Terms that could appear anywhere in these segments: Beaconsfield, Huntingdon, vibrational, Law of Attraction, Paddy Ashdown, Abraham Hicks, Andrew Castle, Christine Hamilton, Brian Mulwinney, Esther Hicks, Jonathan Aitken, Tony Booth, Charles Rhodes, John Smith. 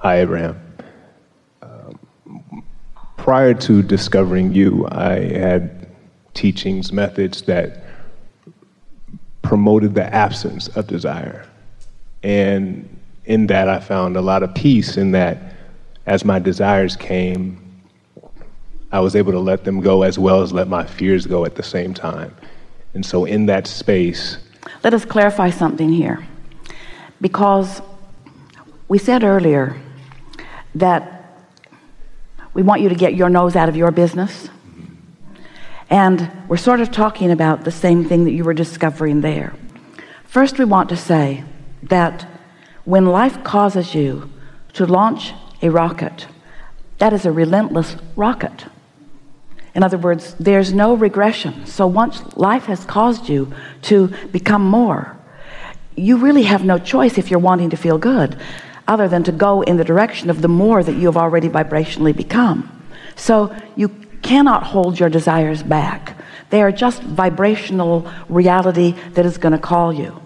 Hi, Abraham. Prior to discovering you, I had teachings, methods that promoted the absence of desire. And in that, I found a lot of peace in that as my desires came, I was able to let them go as well as let my fears go at the same time. And so in that space... Let us clarify something here, because we said earlier that we want you to get your nose out of your business. And we're sort of talking about the same thing that you were discovering there. First, we want to say that when life causes you to launch a rocket, that is a relentless rocket. In other words, there's no regression. So once life has caused you to become more, you really have no choice if you're wanting to feel good, other than to go in the direction of the more that you have already vibrationally become. So you cannot hold your desires back. They are just vibrational reality that is going to call you.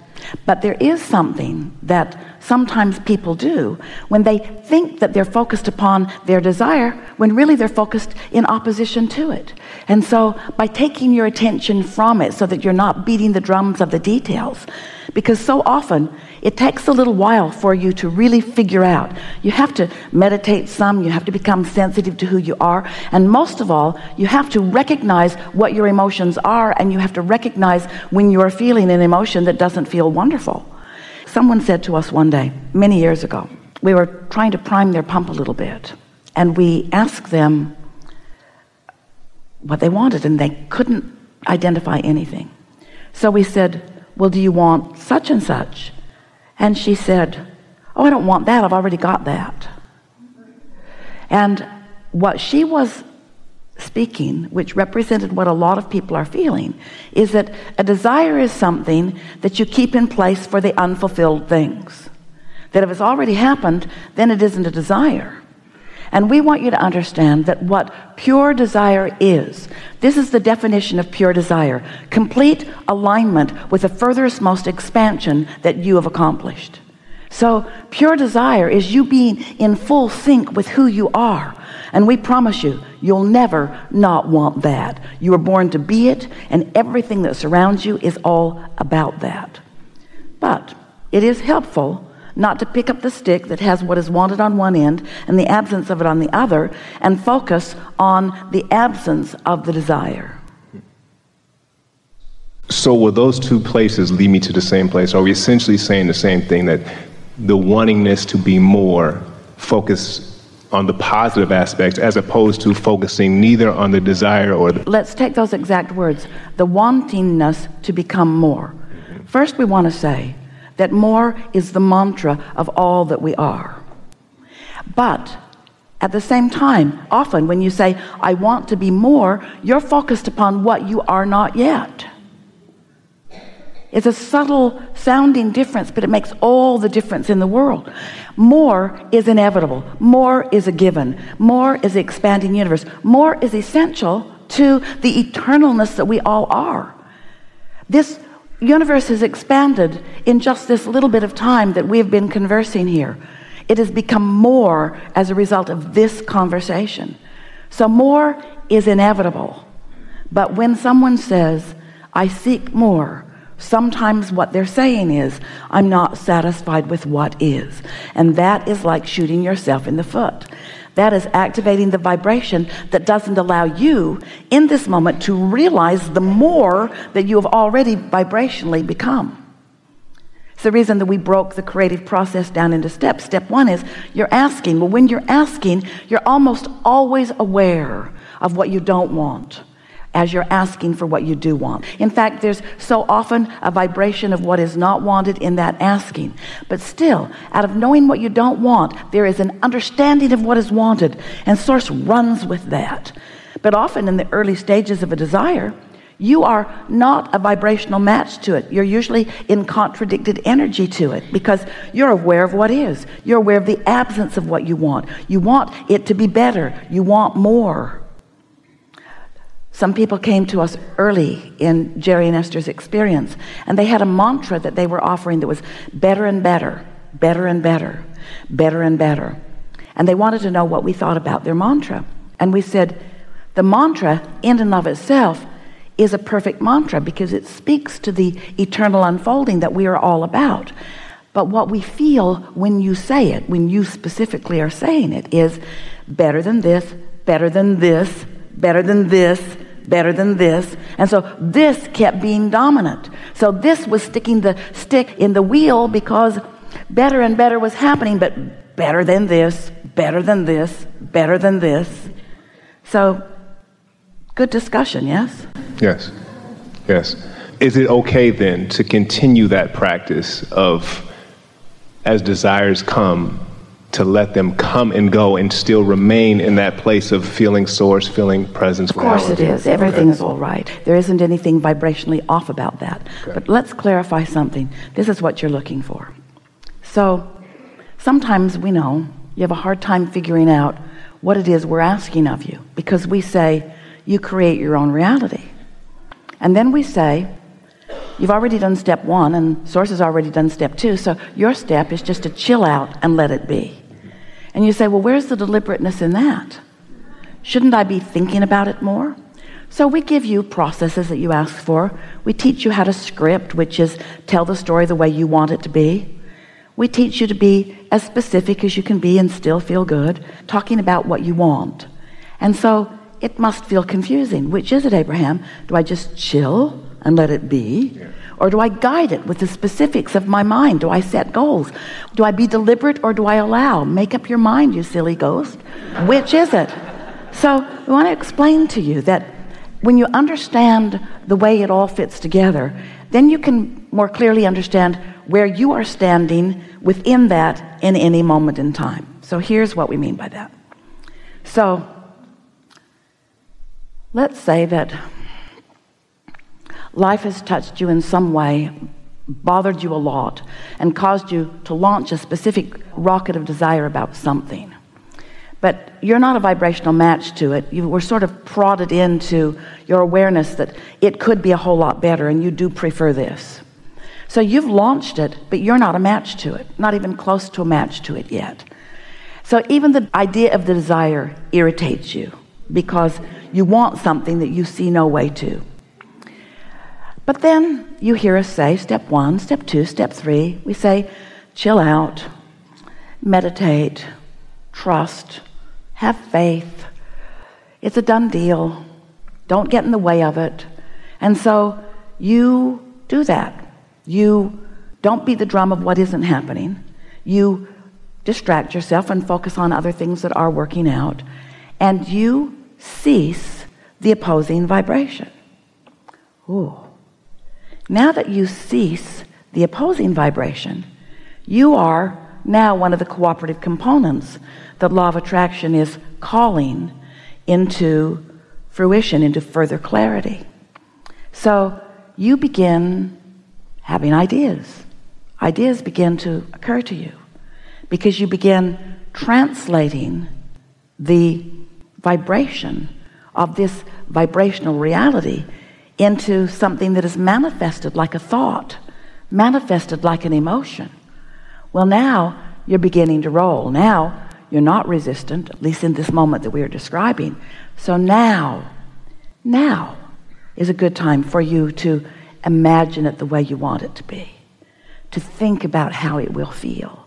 But there is something that sometimes people do when they think that they're focused upon their desire, when really they're focused in opposition to it. And so by taking your attention from it, so that you're not beating the drums of the details, because so often it takes a little while for you to really figure out. You have to meditate some, you have to become sensitive to who you are, and most of all, you have to recognize what your emotions are, and you have to recognize when you are feeling an emotion that doesn't feel wonderful. Someone said to us one day, many years ago, we were trying to prime their pump a little bit, and we asked them what they wanted, and they couldn't identify anything. So we said, well, do you want such and such? And she said, oh, I don't want that, I've already got that. And what she was speaking, which represented what a lot of people are feeling, is that a desire is something that you keep in place for the unfulfilled things. That if it's already happened, then it isn't a desire. And we want you to understand that what pure desire is, this is the definition of pure desire: complete alignment with the furthest most expansion that you have accomplished. So pure desire is you being in full sync with who you are. And we promise you, you'll never not want that. You were born to be it, and everything that surrounds you is all about that. But it is helpful not to pick up the stick that has what is wanted on one end and the absence of it on the other, and focus on the absence of the desire. So will those two places lead me to the same place? Are we essentially saying the same thing, that the wantingness to be more, focus on the positive aspects as opposed to focusing neither on the desire or the... Let's take those exact words, the wantingness to become more. First, we want to say that more is the mantra of all that we are. But at the same time, often when you say, I want to be more, you're focused upon what you are not yet. It's a subtle sounding difference, but it makes all the difference in the world. More is inevitable. More is a given. More is the expanding universe. More is essential to the eternalness that we all are. This universe has expanded in just this little bit of time that we have been conversing here. It has become more as a result of this conversation. So more is inevitable. But when someone says, I seek more, sometimes what they're saying is, I'm not satisfied with what is. And that is like shooting yourself in the foot. That is activating the vibration that doesn't allow you in this moment to realize the more that you have already vibrationally become. It's the reason that we broke the creative process down into steps. Step one is you're asking. Well, when you're asking, you're almost always aware of what you don't want, as you're asking for what you do want. In fact, there's so often a vibration of what is not wanted in that asking. But still, out of knowing what you don't want, there is an understanding of what is wanted, and Source runs with that. But often in the early stages of a desire, you are not a vibrational match to it. You're usually in contradicted energy to it, because you're aware of what is. You're aware of the absence of what you want. You want it to be better. You want more. Some people came to us early in Jerry and Esther's experience, and they had a mantra that they were offering that was better and better, better and better, better and better. and they wanted to know what we thought about their mantra. And we said, the mantra in and of itself is a perfect mantra because it speaks to the eternal unfolding that we are all about. But what we feel when you say it, when you specifically are saying it, is better than this, better than this, better than this, better than this. And so this kept being dominant. So this was sticking the stick in the wheel because better and better was happening, but better than this, better than this, better than this. So good discussion, yes? Yes, yes. Is it okay then to continue that practice of, as desires come, to let them come and go and still remain in that place of feeling source, feeling presence? Of course it is. Everything is all right. There isn't anything vibrationally off about that. Okay. But let's clarify something. This is what you're looking for. So sometimes we know you have a hard time figuring out what it is we're asking of you, because we say, you create your own reality. And then we say, you've already done step one and source has already done step two, so your step is just to chill out and let it be. And you say, well, where's the deliberateness in that? Shouldn't I be thinking about it more? So we give you processes that you ask for. We teach you how to script, which is tell the story the way you want it to be. We teach you to be as specific as you can be and still feel good, talking about what you want. And so it must feel confusing. Which is it, Abraham? Do I just chill and let it be? Yeah. Or do I guide it with the specifics of my mind? Do I set goals? Do I be deliberate or do I allow? Make up your mind, you silly ghost. Which is it? So we want to explain to you that when you understand the way it all fits together, then you can more clearly understand where you are standing within that in any moment in time. So here's what we mean by that. So let's say that life has touched you in some way, bothered you a lot, and caused you to launch a specific rocket of desire about something. But you're not a vibrational match to it. You were sort of prodded into your awareness that it could be a whole lot better, and you do prefer this. So you've launched it, but you're not a match to it, not even close to a match to it yet. So even the idea of the desire irritates you, because you want something that you see no way to. But then you hear us say step one, step two, step three. We say chill out, meditate, trust, have faith. It's a done deal. Don't get in the way of it. And so you do that. You don't beat the drum of what isn't happening. You distract yourself and focus on other things that are working out. And you cease the opposing vibration. Ooh. Now that you cease the opposing vibration, you are now one of the cooperative components that Law of Attraction is calling into fruition, into further clarity. So you begin having ideas. Ideas begin to occur to you because you begin translating the vibration of this vibrational reality into something that is manifested like a thought, manifested like an emotion. Well, now you're beginning to roll. Now you're not resistant, at least in this moment that we are describing. So now is a good time for you to imagine it the way you want it to be, to think about how it will feel,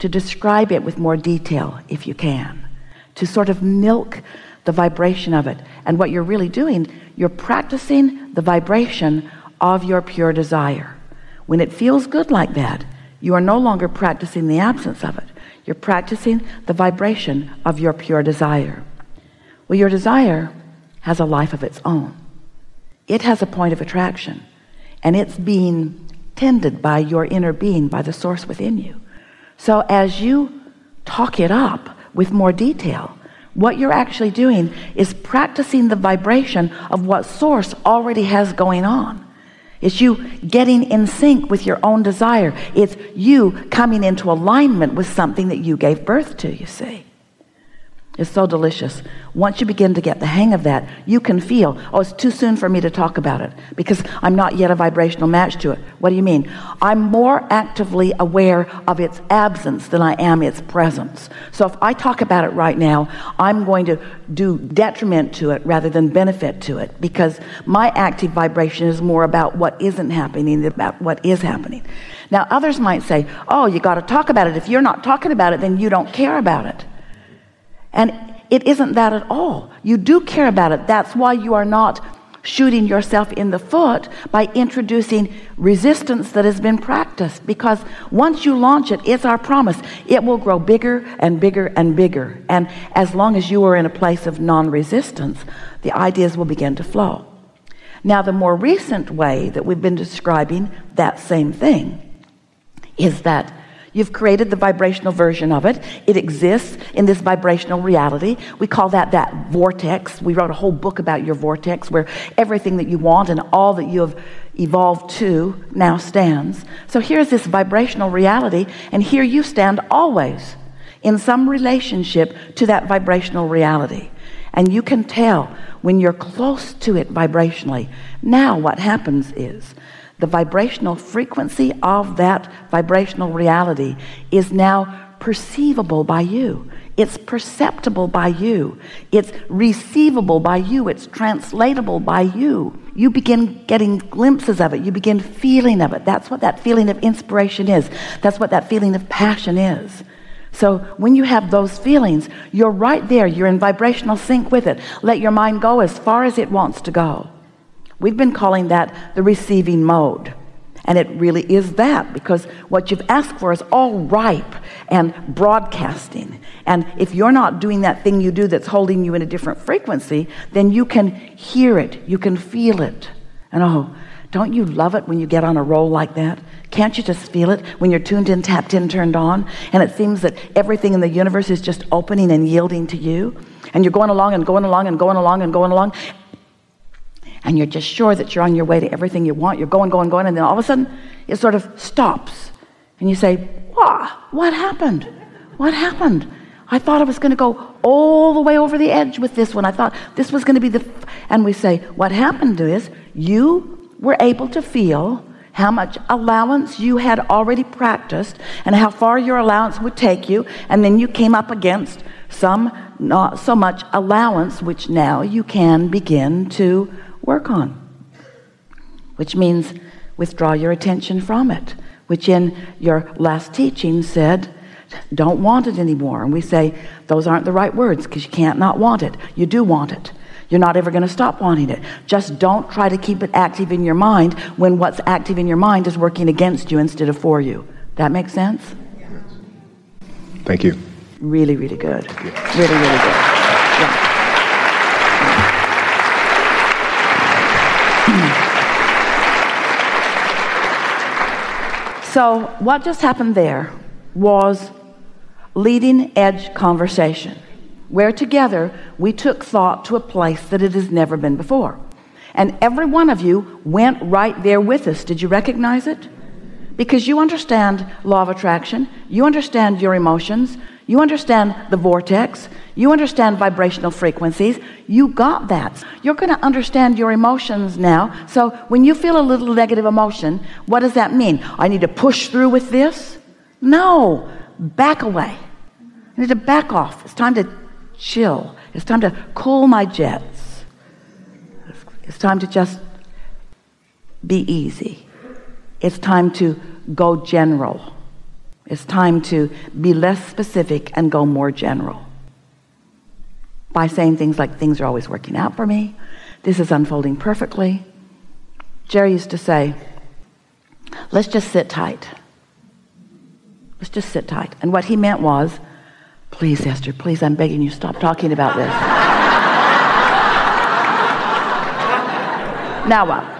to describe it with more detail if you can, to sort of milk the vibration of it. And what you're really doing, you're practicing the vibration of your pure desire. When it feels good like that, you are no longer practicing the absence of it. You're practicing the vibration of your pure desire. Well, your desire has a life of its own. It has a point of attraction, and it's being tended by your inner being, by the source within you. So as you talk it up with more detail, what you're actually doing is practicing the vibration of what source already has going on. It's you getting in sync with your own desire. It's you coming into alignment with something that you gave birth to, you see. It's so delicious. Once you begin to get the hang of that, you can feel, oh, it's too soon for me to talk about it because I'm not yet a vibrational match to it. What do you mean? I'm more actively aware of its absence than I am its presence. So if I talk about it right now, I'm going to do detriment to it rather than benefit to it, because my active vibration is more about what isn't happening than about what is happening. Now, others might say, oh, you got to talk about it. If you're not talking about it, then you don't care about it. And it isn't that at all. You do care about it. That's why you are not shooting yourself in the foot by introducing resistance that has been practiced, because once you launch it, it's our promise, it will grow bigger and bigger and bigger. And as long as you are in a place of non-resistance, the ideas will begin to flow. Now, the more recent way that we've been describing that same thing is that you've created the vibrational version of it. It exists in this vibrational reality. We call that vortex. We wrote a whole book about your vortex, where everything that you want and all that you have evolved to now stands. So here's this vibrational reality, and here you stand always in some relationship to that vibrational reality. And you can tell when you're close to it vibrationally. Now what happens is, the vibrational frequency of that vibrational reality is now perceivable by you. It's perceptible by you. It's receivable by you. It's translatable by you. You begin getting glimpses of it. You begin feeling of it. That's what that feeling of inspiration is. That's what that feeling of passion is. So when you have those feelings, you're right there. You're in vibrational sync with it. Let your mind go as far as it wants to go. We've been calling that the receiving mode. And it really is that, because what you've asked for is all ripe and broadcasting. And if you're not doing that thing you do that's holding you in a different frequency, then you can hear it, you can feel it. And oh, don't you love it when you get on a roll like that? Can't you just feel it when you're tuned in, tapped in, turned on, and it seems that everything in the universe is just opening and yielding to you? And you're going along and going along and going along and going along, and you're just sure that you're on your way to everything you want. You're going, going, going, and then all of a sudden it sort of stops. And you say, wow, what happened? What happened? I thought I was going to go all the way over the edge with this one. I thought this was going to be the... And we say, what happened is you were able to feel how much allowance you had already practiced and how far your allowance would take you. And then you came up against some not so much allowance, which now you can begin to work on, which means withdraw your attention from it, which in your last teaching said, don't want it anymore. And we say, those aren't the right words, because you can't not want it. You do want it. You're not ever going to stop wanting it. Just don't try to keep it active in your mind when what's active in your mind is working against you instead of for you. That makes sense? Thank you. Really, really good. Yeah. Really, really good. Yeah. So what just happened there was leading edge conversation, where together we took thought to a place that it has never been before. And every one of you went right there with us. Did you recognize it? Because you understand law of attraction, you understand your emotions, you understand the vortex, you understand vibrational frequencies, you got that. You're going to understand your emotions now. So when you feel a little negative emotion, what does that mean? I need to push through with this? No, back away. I need to back off. It's time to chill. It's time to cool my jets. It's time to just be easy. It's time to go general. It's time to be less specific and go more general, by saying things like, things are always working out for me. This is unfolding perfectly. Jerry used to say, let's just sit tight. Let's just sit tight. And what he meant was, please, Esther, please, I'm begging you, stop talking about this. Now what?